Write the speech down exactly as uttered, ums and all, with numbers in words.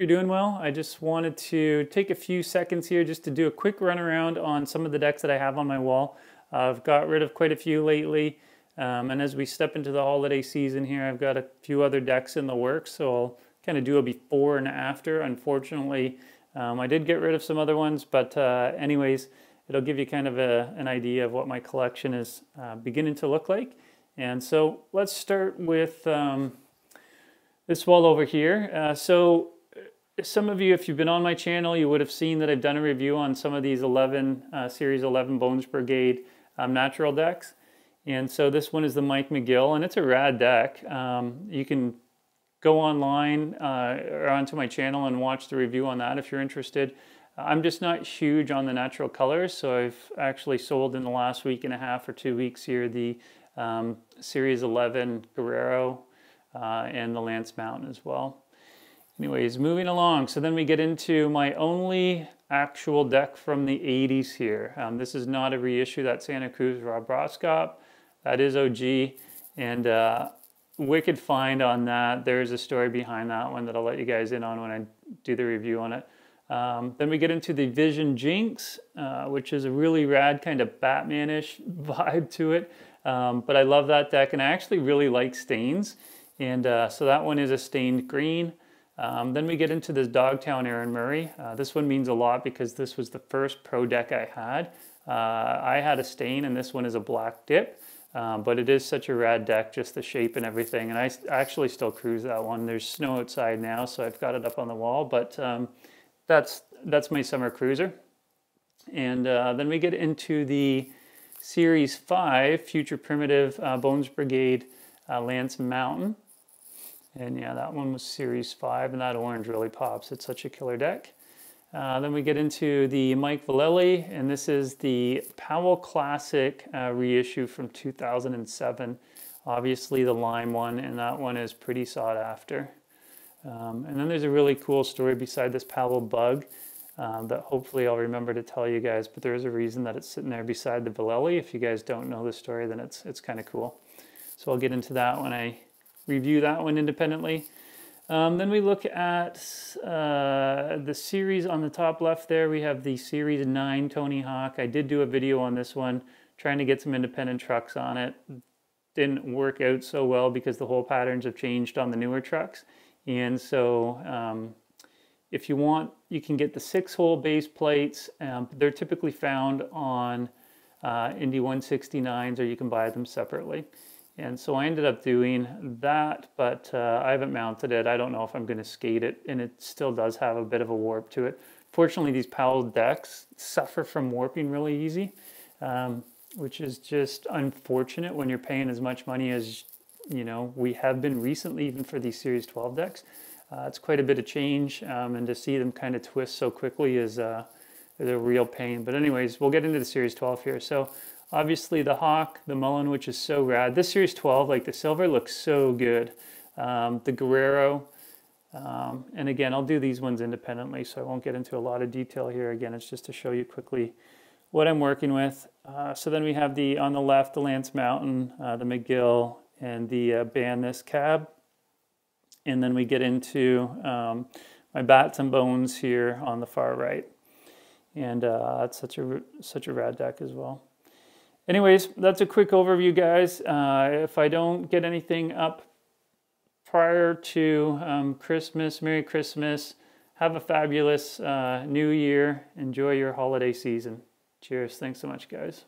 you're doing well. I just wanted to take a few seconds here just to do a quick run around on some of the decks that I have on my wall. Uh, I've got rid of quite a few lately, um, and as we step into the holiday season here, I've got a few other decks in the works, so I'll kind of do a before and after. Unfortunately, um, I did get rid of some other ones, but uh, anyways, it'll give you kind of a, an idea of what my collection is uh, beginning to look like. And so let's start with um, this wall over here. Uh, so some of you, if you've been on my channel, you would have seen that I've done a review on some of these eleven, uh, Series eleven Bones Brigade um, natural decks. And so this one is the Mike McGill, and it's a rad deck. Um, you can go online uh, or onto my channel and watch the review on that if you're interested. I'm just not huge on the natural colors, so I've actually sold in the last week and a half or two weeks here the um, Series eleven Guerrero uh, and the Lance Mountain as well. Anyways, moving along, so then we get into my only actual deck from the eighties here. Um, this is not a reissue, that's Santa Cruz, Rob Roskopp. That is O G, and uh, wicked find on that. There's a story behind that one that I'll let you guys in on when I do the review on it. Um, then we get into the Vision Jinx, uh, which is a really rad kind of Batman-ish vibe to it. Um, but I love that deck, and I actually really like stains. And uh, so that one is a stained green. Um, then we get into this Dogtown Aaron Murray. Uh, this one means a lot because this was the first pro deck I had. Uh, I had a stain, and this one is a black dip. Um, but it is such a rad deck, just the shape and everything. And I actually still cruise that one. There's snow outside now, so I've got it up on the wall. But... Um, That's, that's my summer cruiser. And uh, then we get into the Series five, Future Primitive, uh, Bones Brigade, uh, Lance Mountain. And yeah, that one was Series five, and that orange really pops. It's such a killer deck. Uh, then we get into the Mike Vallely, and this is the Powell Classic uh, reissue from two thousand seven. Obviously the lime one, and that one is pretty sought after. Um, and then there's a really cool story beside this Powell Bug um, that hopefully I'll remember to tell you guys, but there's a reason that it's sitting there beside the Vallely. If you guys don't know the story, then it's, it's kind of cool. So I'll get into that when I review that one independently. Um, then we look at uh, the series on the top left there. We have the Series nine Tony Hawk. I did do a video on this one, trying to get some independent trucks on it. Didn't work out so well because the whole patterns have changed on the newer trucks. And so um, if you want, you can get the six-hole base plates. Um, they're typically found on uh, Indy one sixty-nines, or you can buy them separately. And so I ended up doing that, but uh, I haven't mounted it. I don't know if I'm going to skate it, and it still does have a bit of a warp to it. Fortunately, these Powell decks suffer from warping really easy, um, which is just unfortunate when you're paying as much money as you know, we have been recently, even for these Series twelve decks. Uh, it's quite a bit of change, um, and to see them kind of twist so quickly is, uh, is a real pain. But anyways, we'll get into the Series twelve here. So obviously the Hawk, the Mullen, which is so rad. This Series twelve, like the silver, looks so good. Um, the Guerrero, um, and again, I'll do these ones independently, so I won't get into a lot of detail here. Again, it's just to show you quickly what I'm working with. Uh, so then we have the, on the left, the Lance Mountain, uh, the McGill, and the uh, Bandness Cab. And then we get into um, my Bats and Bones here on the far right. And uh, it's such a, such a rad deck as well. Anyways, that's a quick overview, guys. Uh, if I don't get anything up prior to um, Christmas, Merry Christmas. Have a fabulous uh, New Year. Enjoy your holiday season. Cheers. Thanks so much, guys.